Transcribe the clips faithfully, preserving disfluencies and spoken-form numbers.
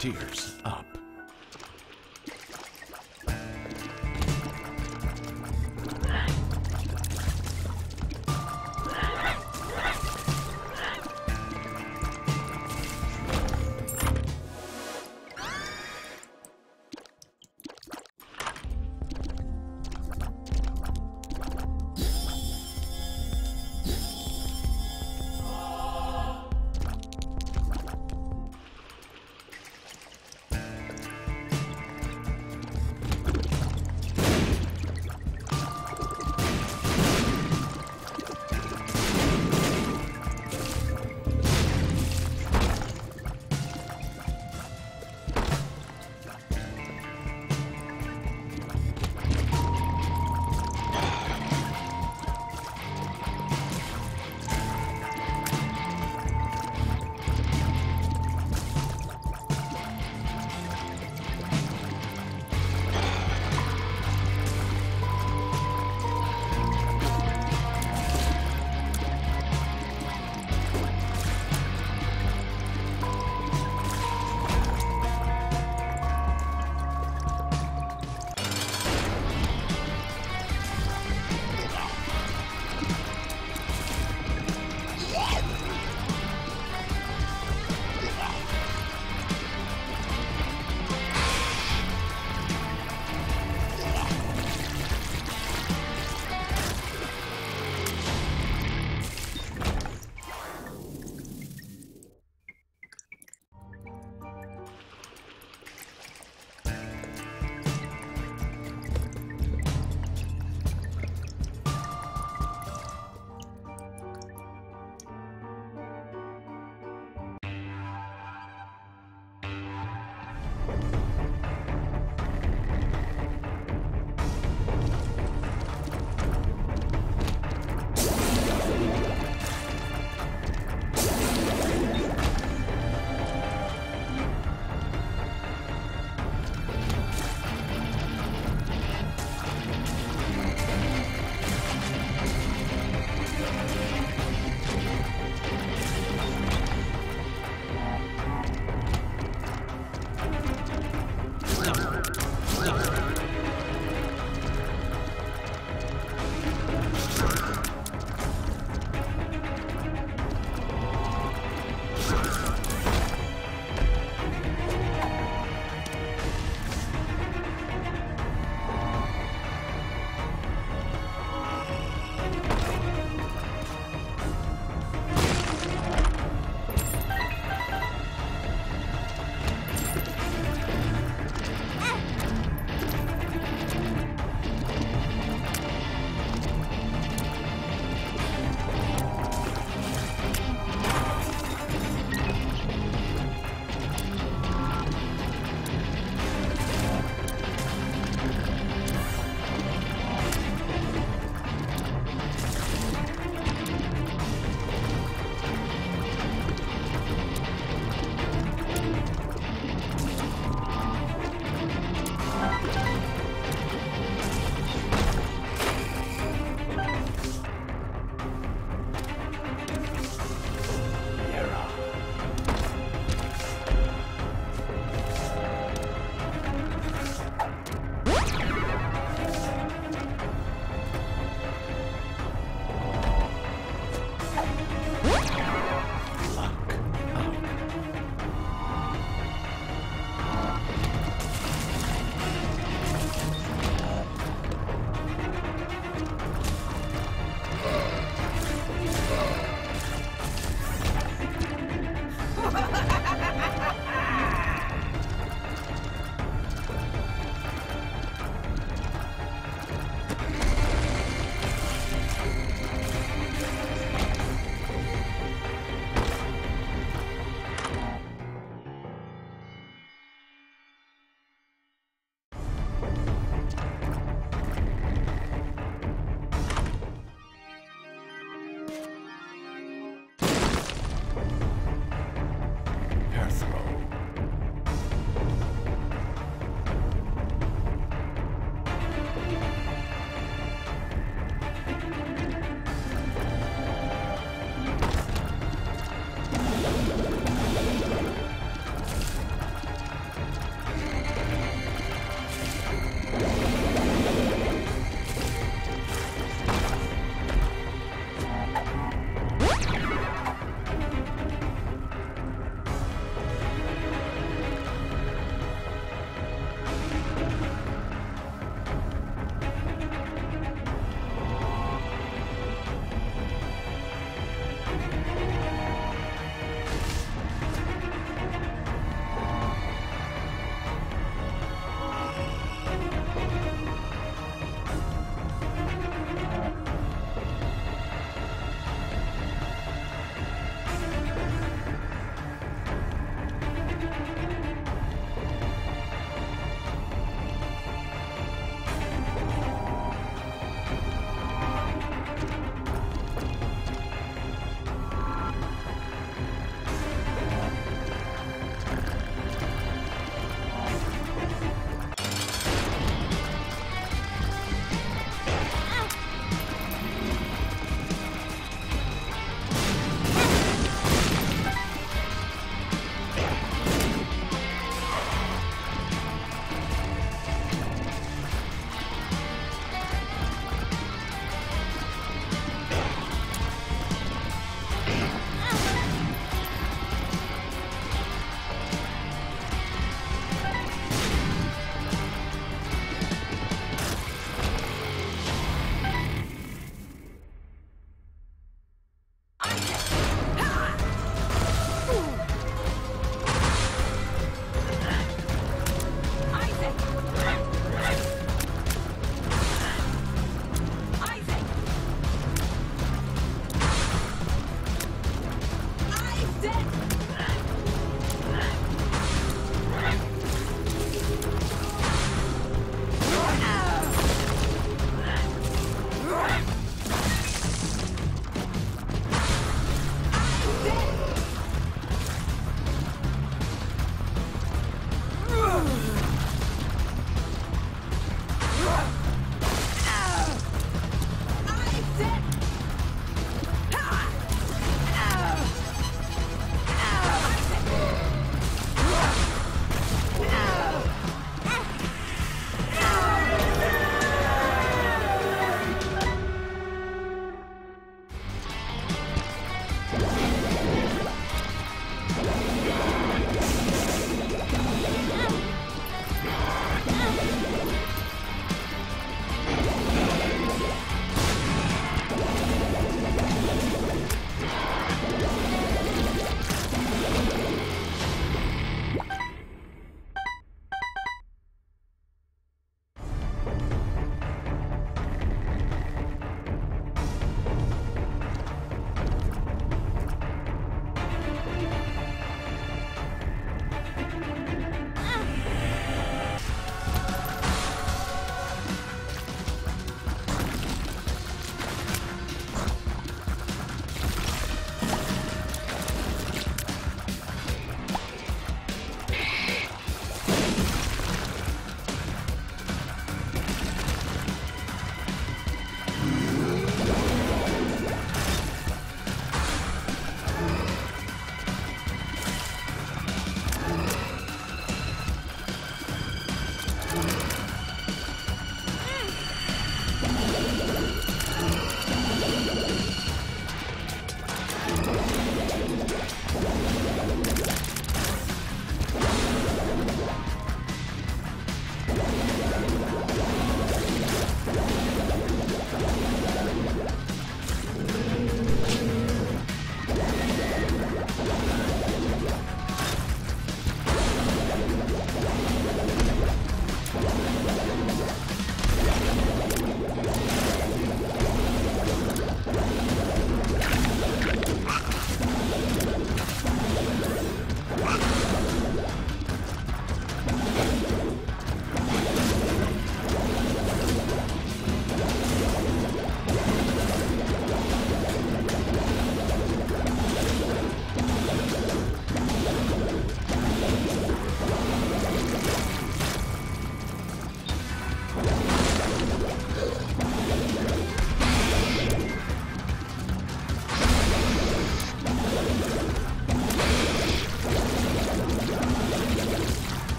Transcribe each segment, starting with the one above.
Frontiers up.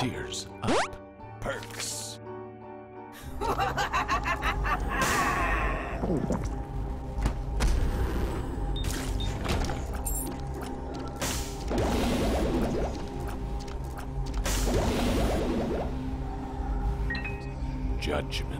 Tears up, perks. Judgment.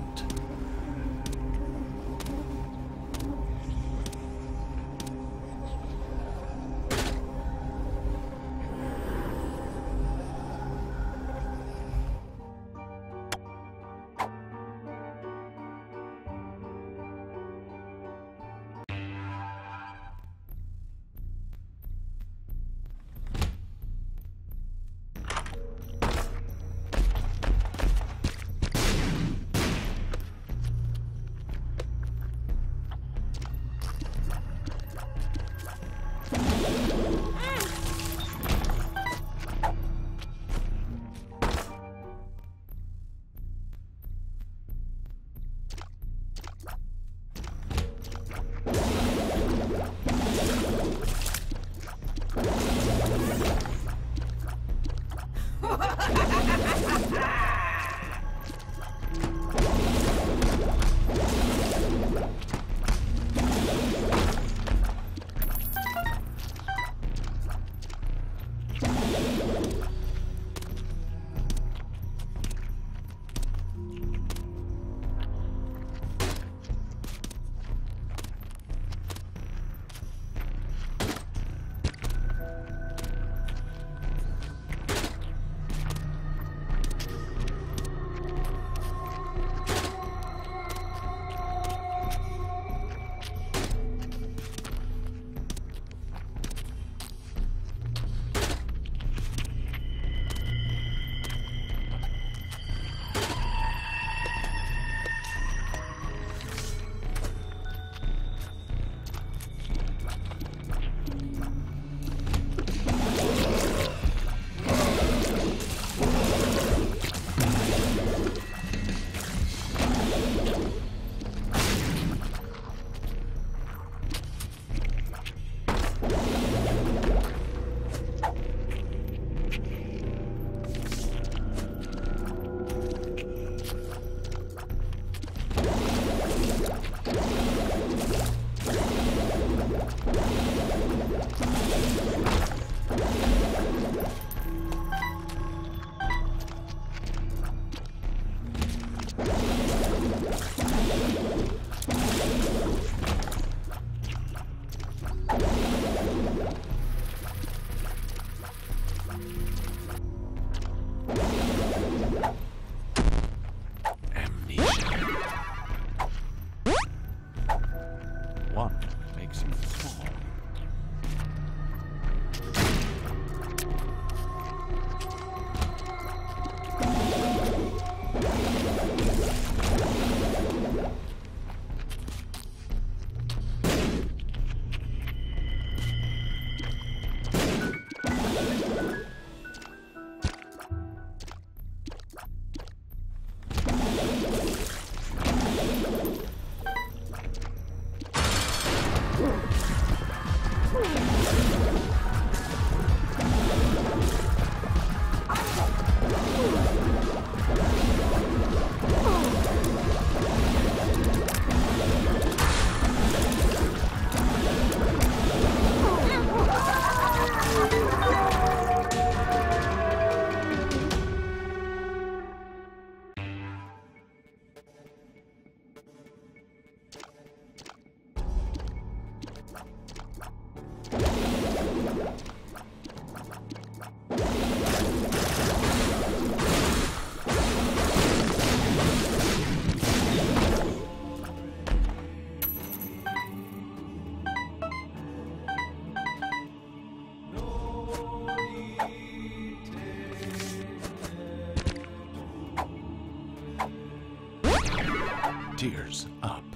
Frontiers Up.